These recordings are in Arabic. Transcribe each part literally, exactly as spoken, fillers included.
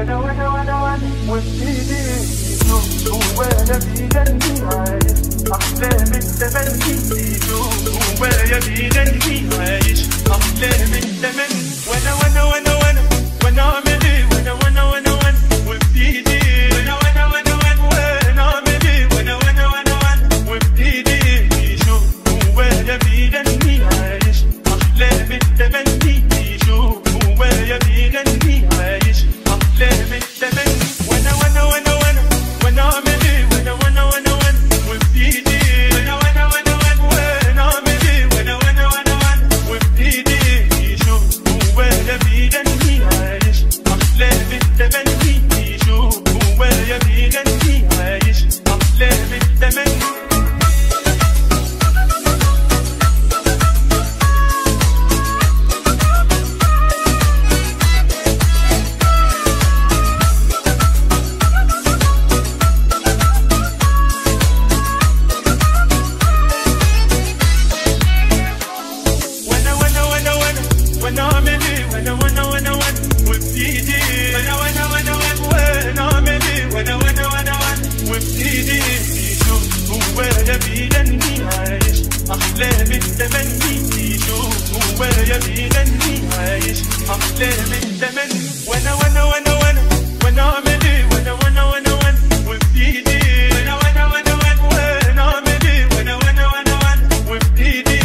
وانا وانا وانا وانا وابتدي يدوب جوايا بيغني عايش احلام التمني يدوب جوايا بيغني عايش احلام التمني وانا وانا وانا وانا وانا اعمل ايه وانا وانا وانا وانا وابتدي وانا وانا وانا وانا وانا اعمل ايه وانا وانا وانا وانا وابتدي يشوف جوايا بيغني عايش احلام التمني يشوف جوايا بيغني عايش احلام التمني وانا وانا وانا وانا وانا اعمل ايه وانا وانا وانا وانا وابتدي وانا وانا وانا وانا وانا اعمل ايه وانا وانا وانا وانا وابتدي يشوف جوايا بيغني عايش احلام التمني يشوف جوايا بيغني عايش احلام التمني أحلام التمني يشوف جوايا بيغني عايش أحلام التمني وأنا وأنا وأنا وأنا وأنا أعمل إيه وأنا وأنا وأنا وأنا وابتدي وأنا وأنا وأنا وأنا وأنا أعمل إيه وأنا وأنا وأنا وأنا وابتدي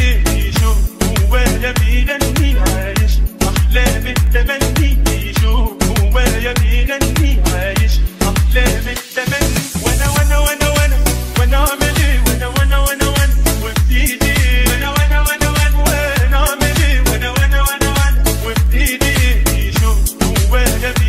يشوف جوايا بيغني عايش أحلام التمني يشوف جوايا بيغني عايش أحلام التمني وأنا وأنا وأنا وأنا وأنا أعمل إيه وأنا وأنا وأنا وأنا وابتدي I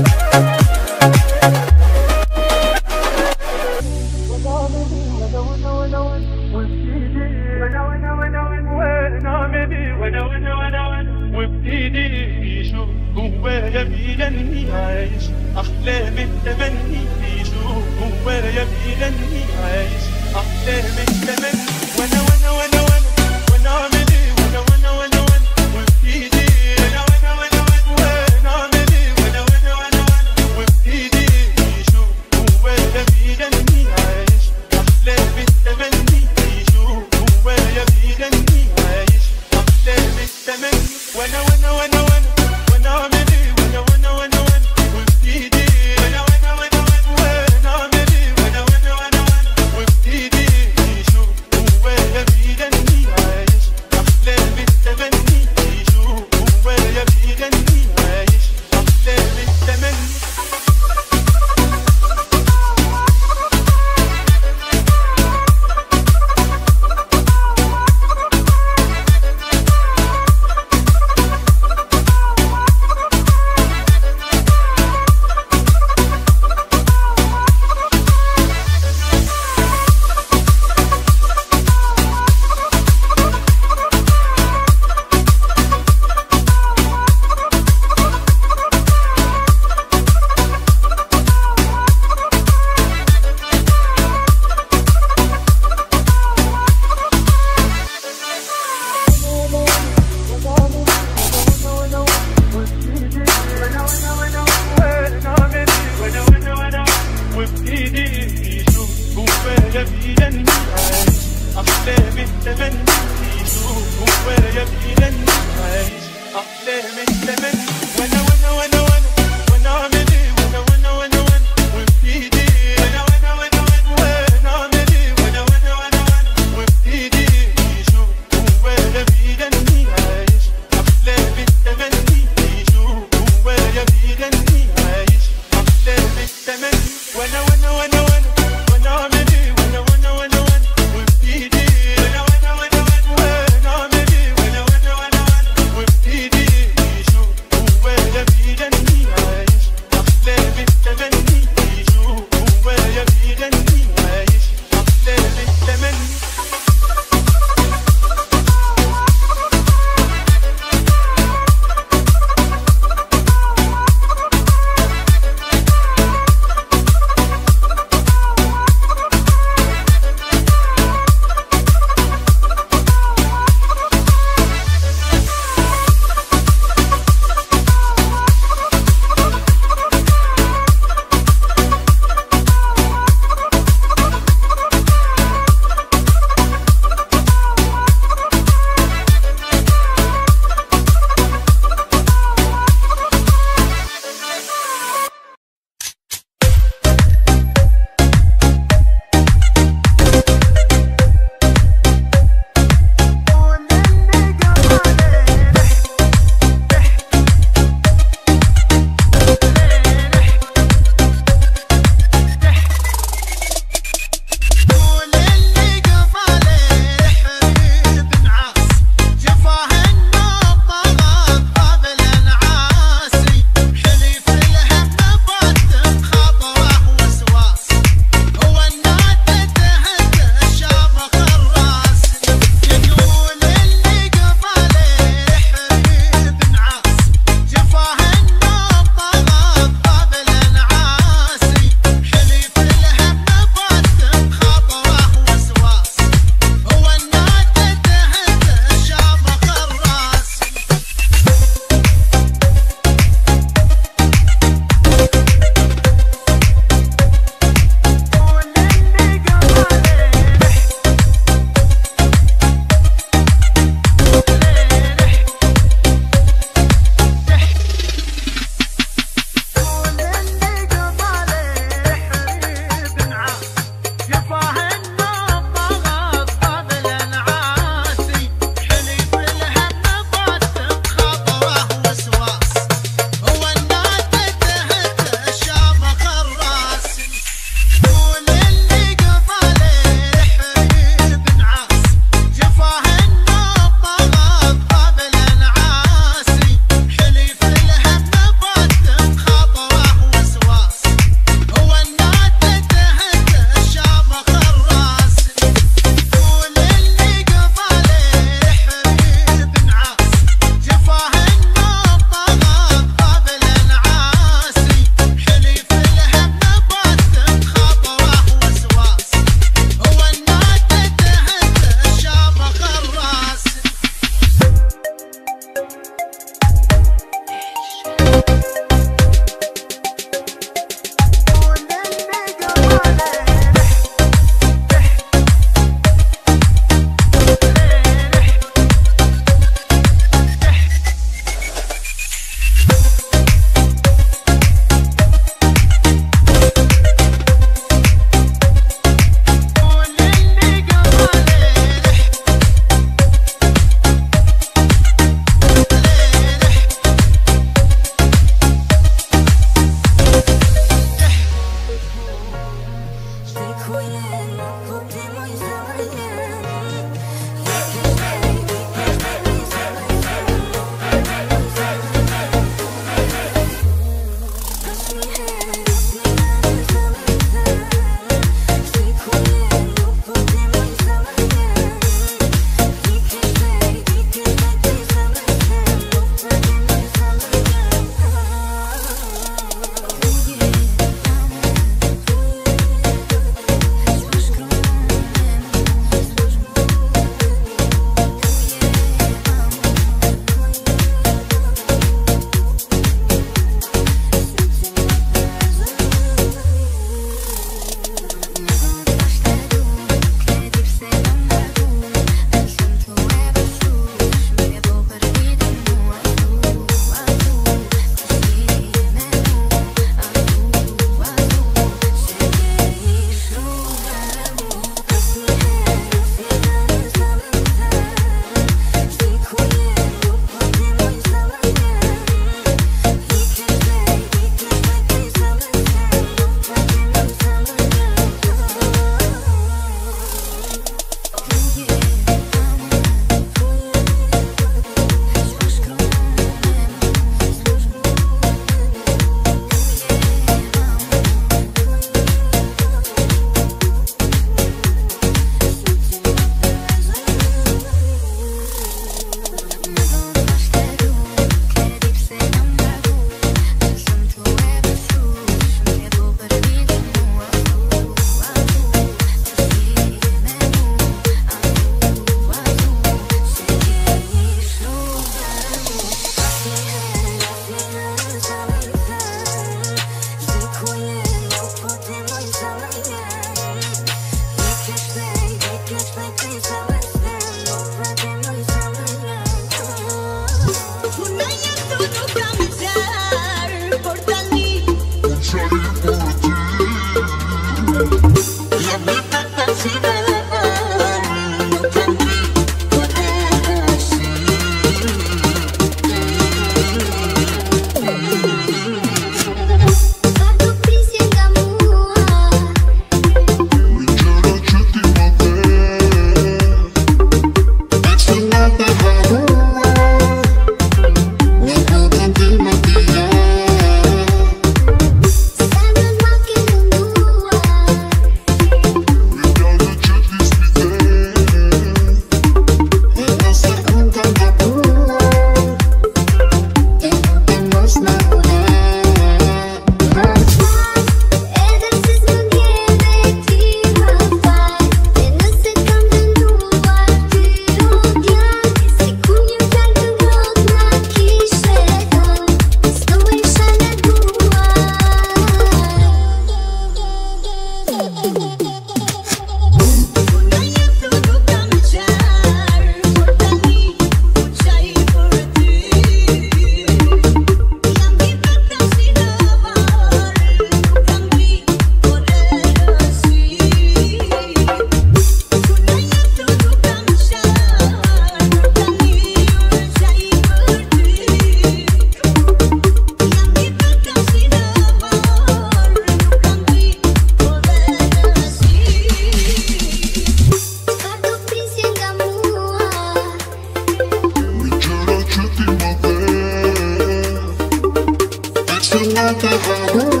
لك عدوا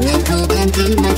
من أبد المدينة.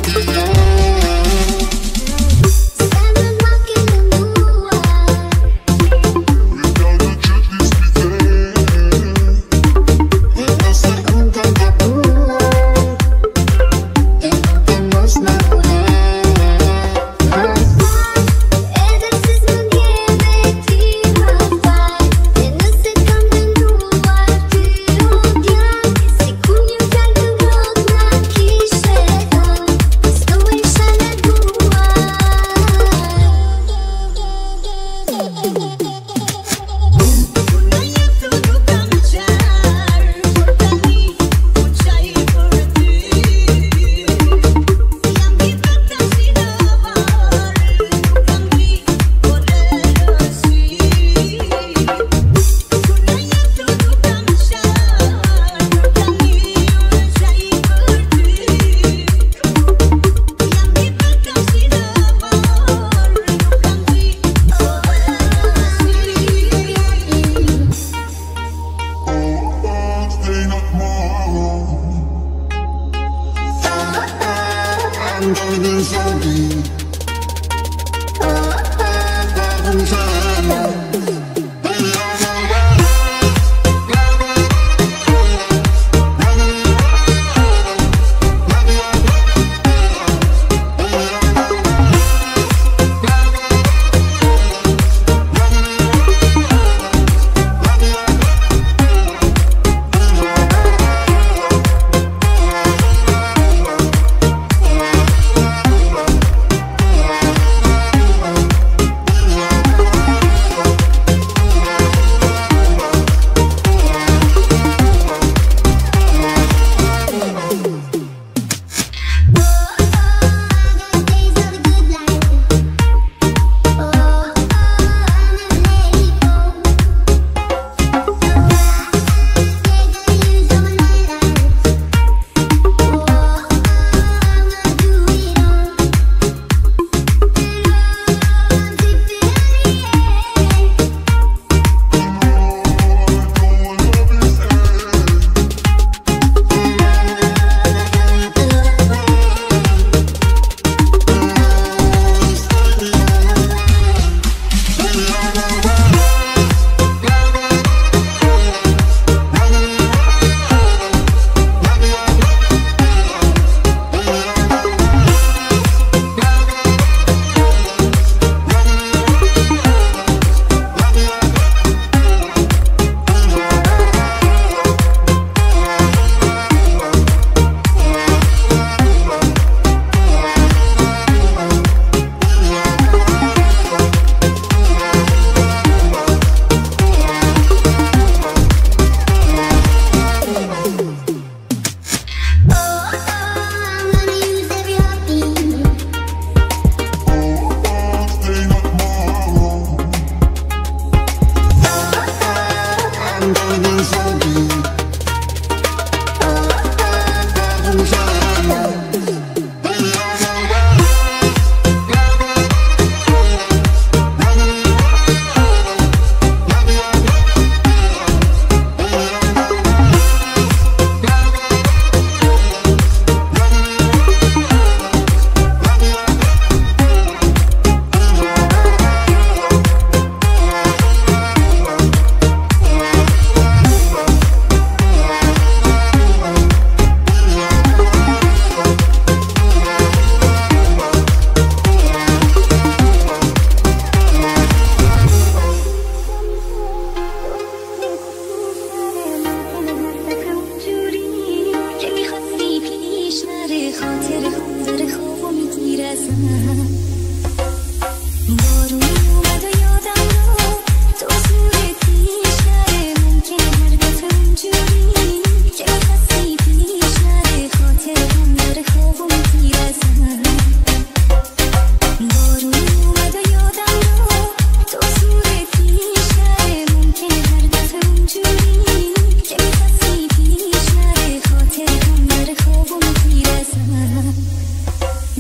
I'm getting so deep. Oh, oh, I'm so deep.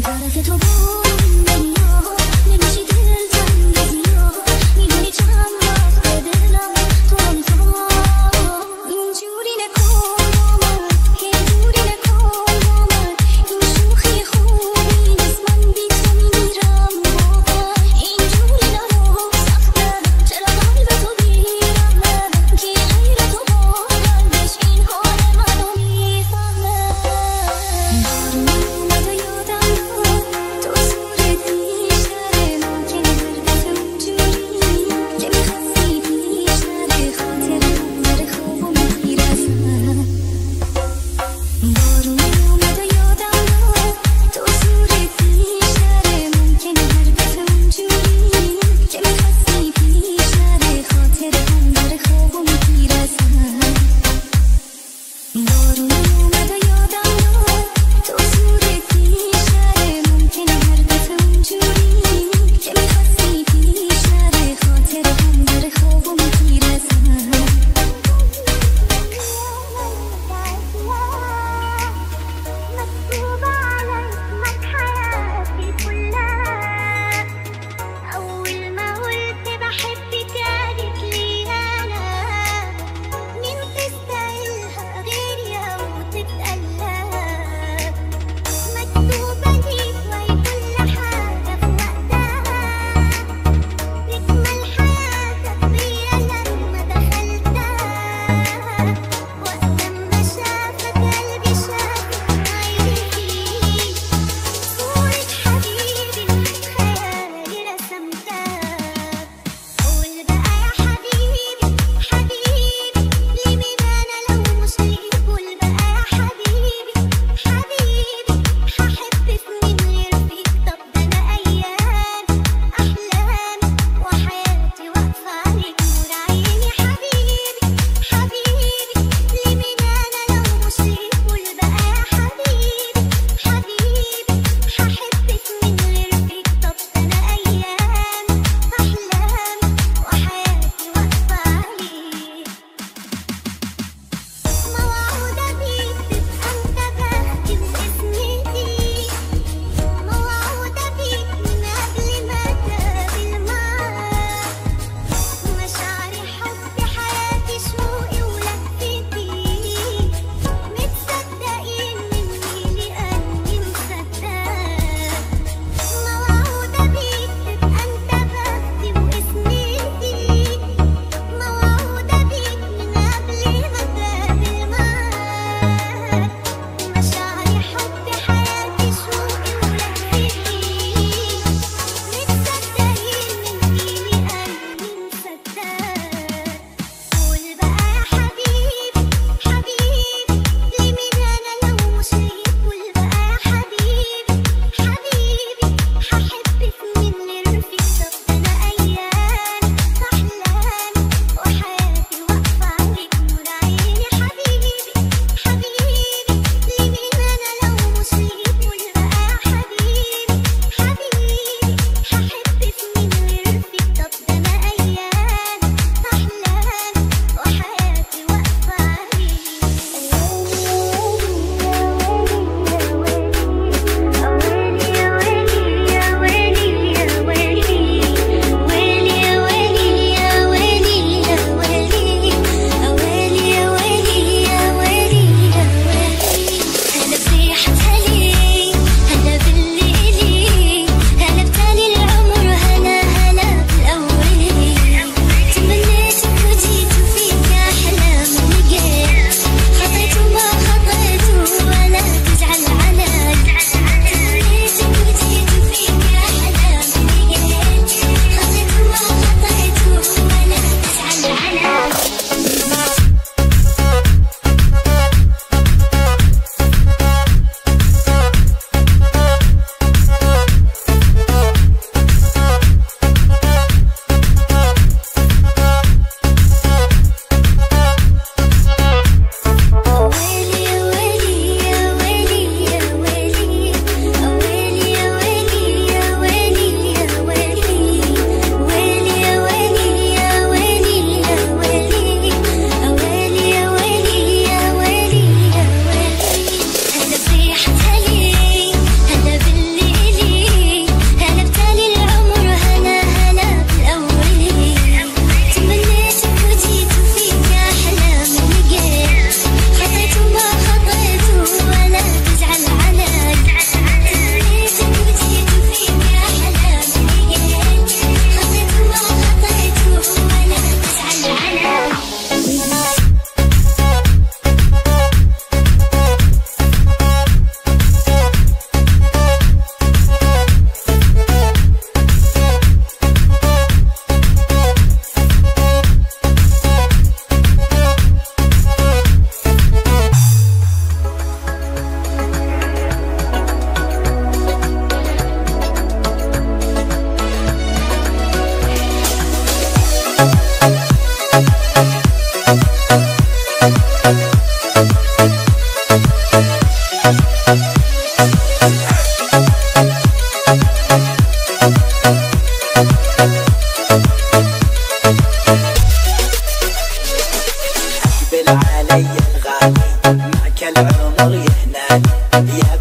Gotta get to work.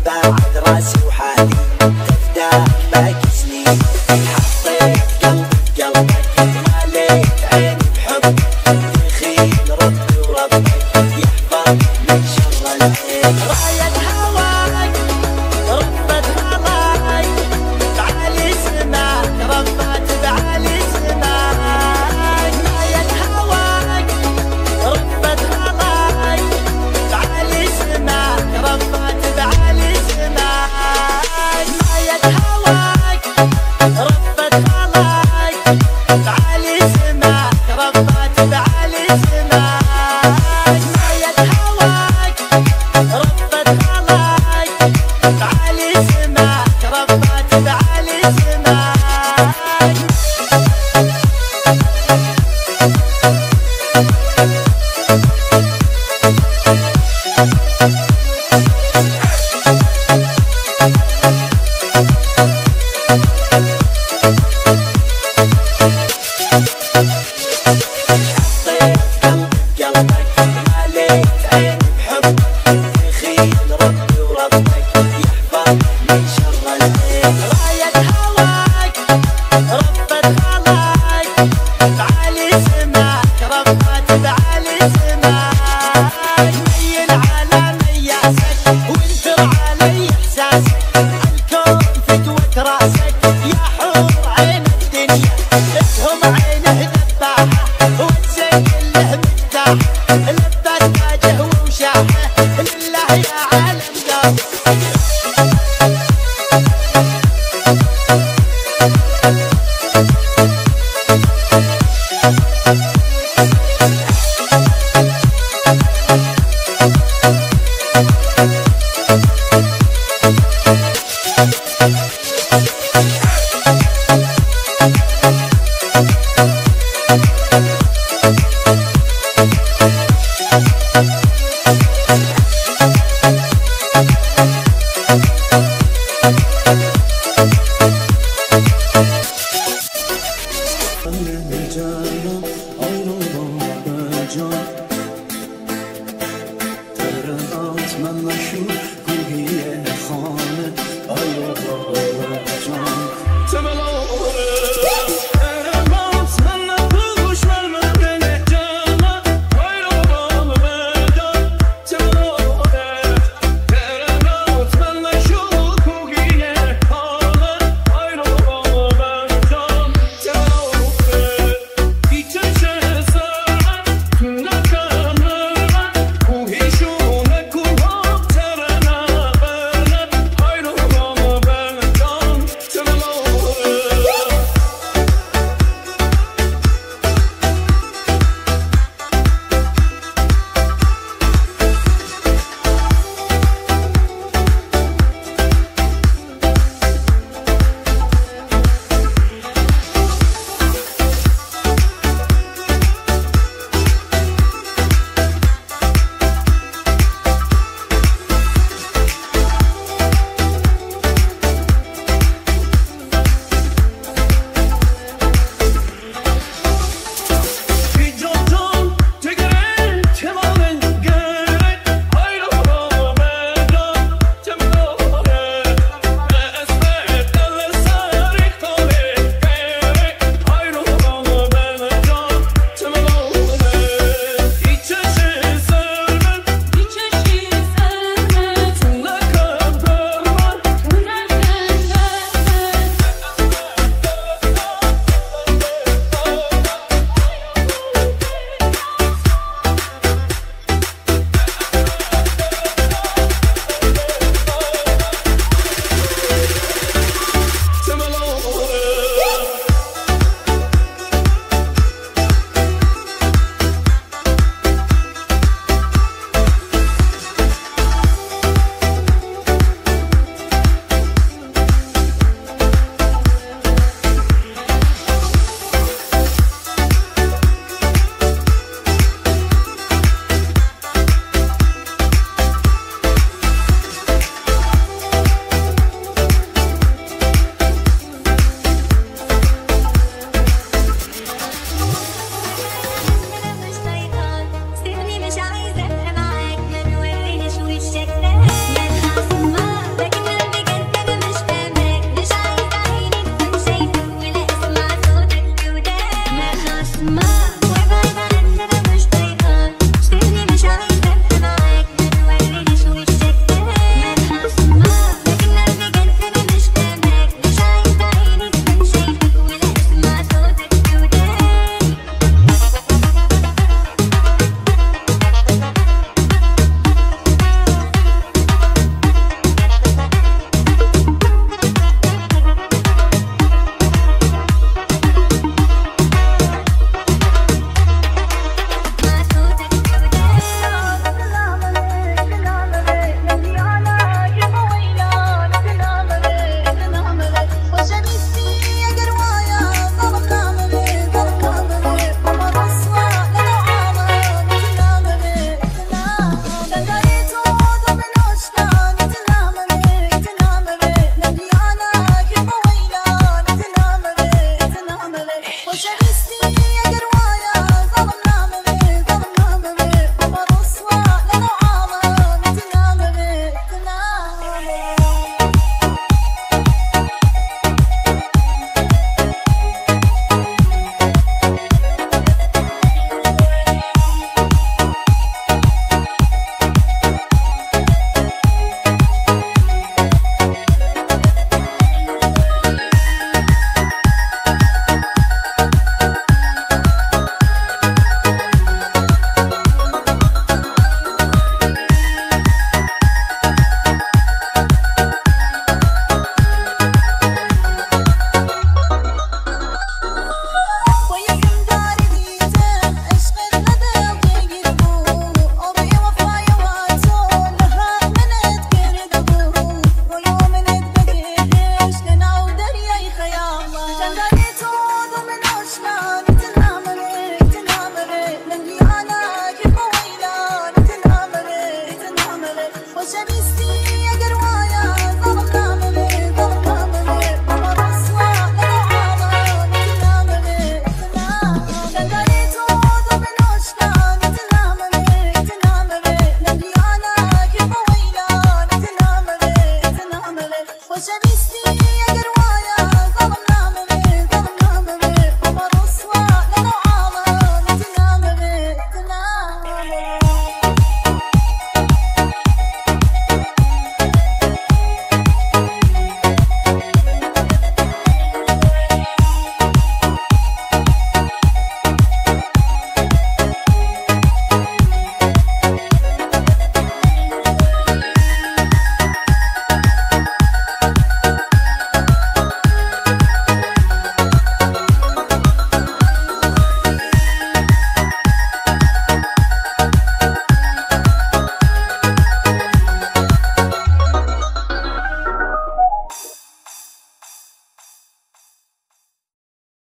بعد راسي وحالي تفداك باقي سنين، حطيت قلبك قلبك ماليت عيني بحبك، تخيل ربي وربك يحفظك من شر الحين. راية هواك ربت هواي تعالي اسمعك، ربت تعالي اسمعك، راية هواك ربت هواي تعالي اسمعك، ربت